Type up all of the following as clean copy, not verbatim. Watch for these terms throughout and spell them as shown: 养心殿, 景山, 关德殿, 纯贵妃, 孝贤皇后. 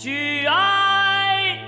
举哀。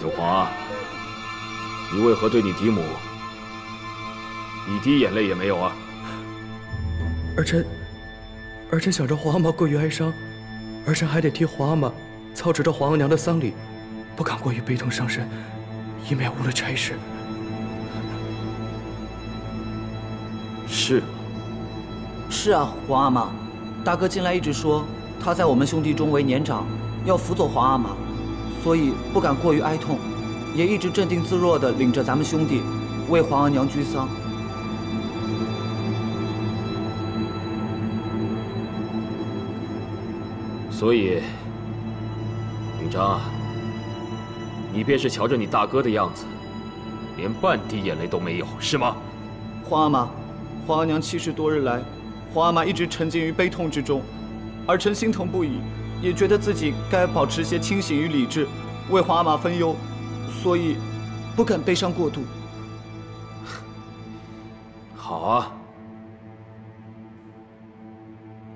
九皇，你为何对你嫡母一滴眼泪也没有啊？儿臣想着皇阿玛过于哀伤，儿臣还得替皇阿玛操持着皇额娘的丧礼，不敢过于悲痛伤身，以免误了差事。是。是啊，皇阿玛，大哥近来一直说他在我们兄弟中为年长，要辅佐皇阿玛。 所以不敢过于哀痛，也一直镇定自若地领着咱们兄弟为皇额娘居丧。所以，允章啊，你便是瞧着你大哥的样子，连半滴眼泪都没有，是吗？皇阿玛，皇额娘70多日来，皇阿玛一直沉浸于悲痛之中，儿臣心疼不已。 也觉得自己该保持些清醒与理智，为皇阿玛分忧，所以不敢悲伤过度。好啊，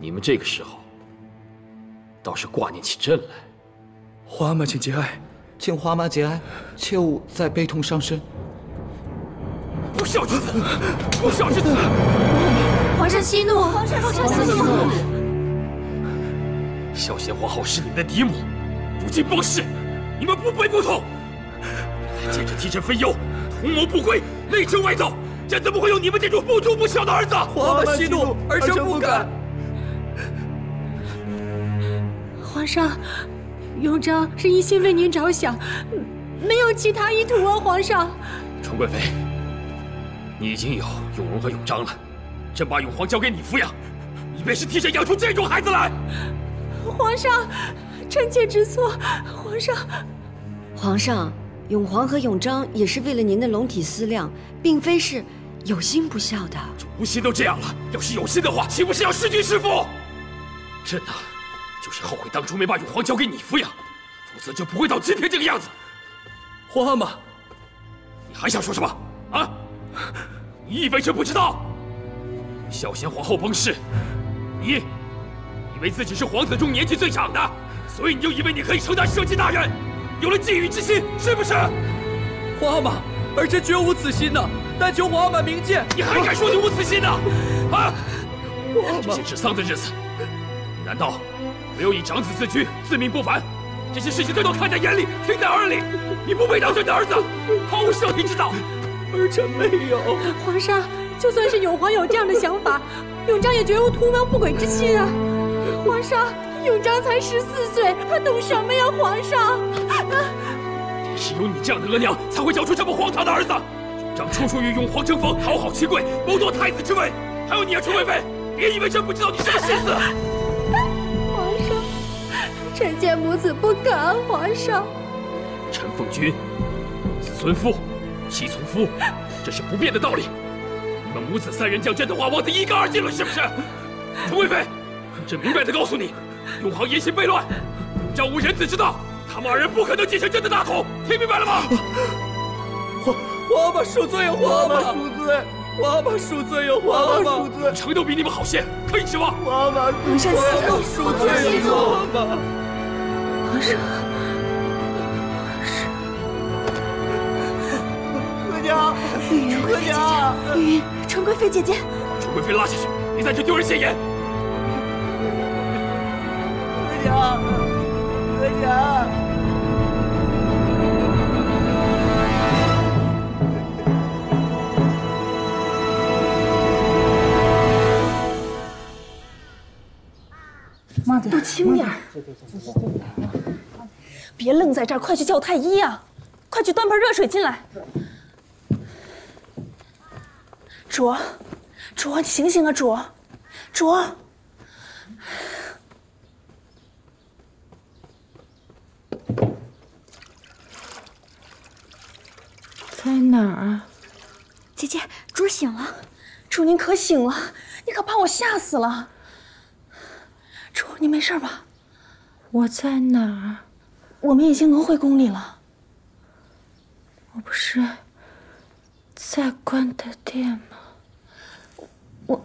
你们这个时候倒是挂念起朕来。皇阿玛，请节哀，请皇阿玛节哀，切勿再悲痛伤身。不孝之子，不孝之子！皇上息怒，皇上息怒。 孝贤皇后是你们的嫡母，如今崩逝，你们不卑不痛，还借着替朕分忧，图谋不轨，内争外斗，朕怎么会有你们这种不忠不孝的儿子？皇阿玛息怒，儿臣不敢。皇上，雍章是一心为您着想，没有其他意图啊，皇上。纯贵妃，你已经有永荣和永章了，朕把永璜交给你抚养，你便是替朕养出这种孩子来。 皇上，臣妾知错。皇上，永璜和永章也是为了您的龙体思量，并非是有心不孝的。这无心都这样了，要是有心的话，岂不是要弑君弑父？朕呐，就是后悔当初没把永璜交给你抚养，否则就不会到今天这个样子。皇阿玛，你还想说什么？啊？你以为朕不知道？孝贤皇后崩逝，你。 以为自己是皇子中年纪最长的，所以你就以为你可以承担社稷大任，有了觊觎之心，是不是？皇阿玛，儿臣绝无此心呐！但求皇阿玛明鉴。你还敢说你无此心呢？啊！皇阿玛，这些治丧的日子，你难道没有以长子自居、自命不凡，这些事情朕都看在眼里、听在耳里？你不配当朕的儿子，毫无孝悌之道。儿臣没有。皇上，就算是永璜有这样的想法，永章也绝无图谋不轨之心啊！ 皇上，永章才14岁，他懂什么呀？皇上，也是有你这样的额娘，才会教出这么荒唐的儿子。永章处处与永璜争锋，讨好亲贵，谋夺太子之位。还有你啊，纯贵妃，别以为朕不知道你什么心思。皇上，臣妾母子不敢。皇上，臣奉君，子从父，妻从夫，这是不变的道理。你们母子三人将朕的话忘得一干二净了，是不是？纯贵妃。 朕明白地告诉你，永璜言行悖乱，永章无人子之道，他们二人不可能继承朕的大统，听明白了吗？皇阿玛恕罪呀！皇阿玛恕罪！皇阿玛恕罪呀！皇阿玛恕罪！永都比你们好些，可以指望。皇阿玛恕罪！皇阿玛恕罪！皇阿玛！皇上，额娘，额娘，玉云，纯贵妃姐姐，纯贵妃拉下去，别在这丢人现眼。 额娘，慢点，多轻点儿。别愣在这儿，快去叫太医啊！快去端盆热水进来。卓，卓，你醒醒啊，卓，卓。 在哪儿啊？姐姐，主醒了，主您可醒了，你可把我吓死了。主，你没事吧？我在哪儿？我们已经能回宫里了。我不是在关德殿吗？我，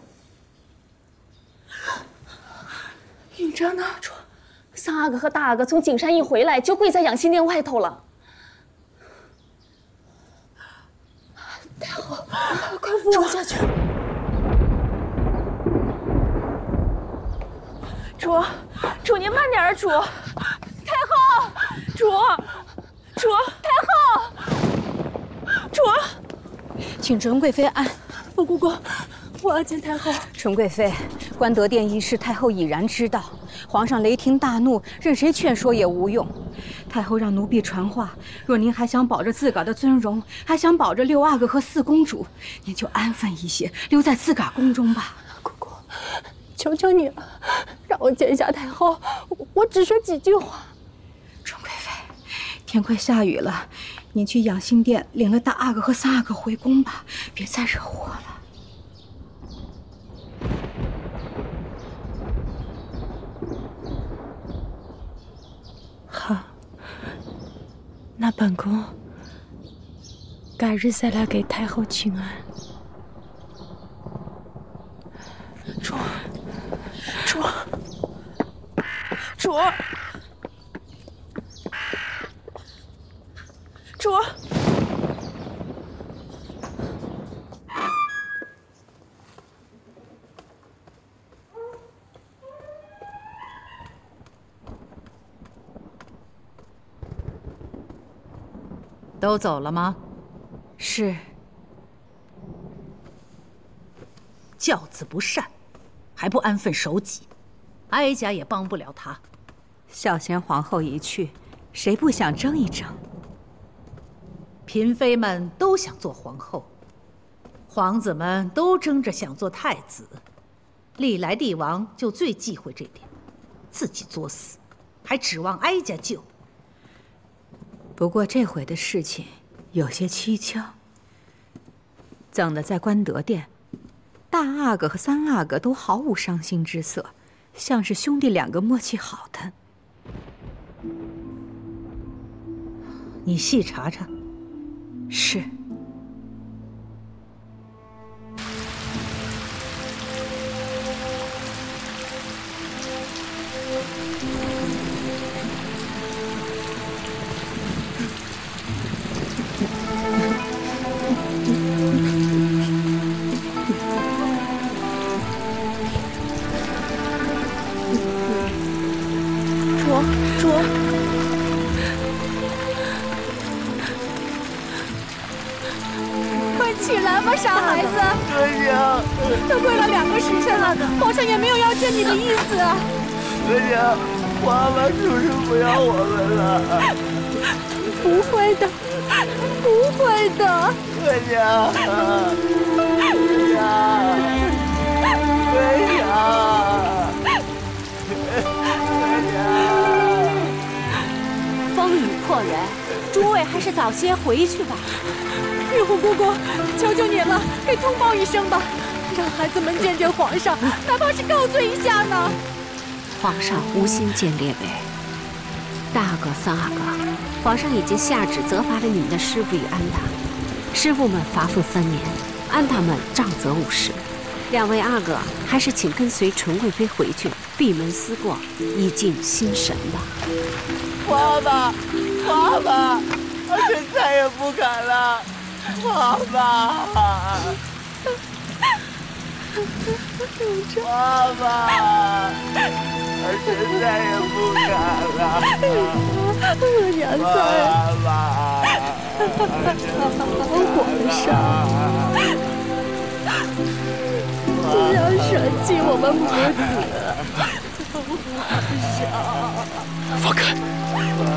允章呢？主，三阿哥和大阿哥从景山一回来就跪在养心殿外头了。 太好，快扶我下去！主，主您慢点啊，主！太后，主，主，太后，主，请纯贵妃安。凤姑姑，我要见太后。纯贵妃，关德殿一事，太后已然知道。皇上雷霆大怒，任谁劝说也无用。 太后让奴婢传话，若您还想保着自个儿的尊荣，还想保着六阿哥和四公主，您就安分一些，留在自个儿宫中吧。姑姑，求求你了，让我见一下太后，我只说几句话。纯贵妃，天快下雨了，您去养心殿领了大阿哥和三阿哥回宫吧，别再惹祸了。 好，那本宫改日再来给太后请安。主，主，主，主，都走了吗？是。教子不善，还不安分守己，哀家也帮不了他。孝贤皇后一去，谁不想争一争？嫔妃们都想做皇后，皇子们都争着想做太子。历来帝王就最忌讳这点，自己作死，还指望哀家救。 不过这回的事情有些蹊跷，怎的在关德殿，大阿哥和三阿哥都毫无伤心之色，像是兄弟两个默契好的。你细查查。是。回去吧，玉虎姑姑，求求你了，给通报一声吧，让孩子们见见皇上，哪怕是告罪一下呢。皇上无心见列位，大阿哥、三阿哥，皇上已经下旨责罚了你们的师傅与安达，师傅们罚俸3年，安达们杖责50。两位阿哥还是请跟随纯贵妃回去，闭门思过，以静心神吧。妈妈，妈妈。 我就再也不敢了，妈妈，妈妈，我就再也不敢了，娘子，妈妈，皇上，不要舍弃我们母子。放开！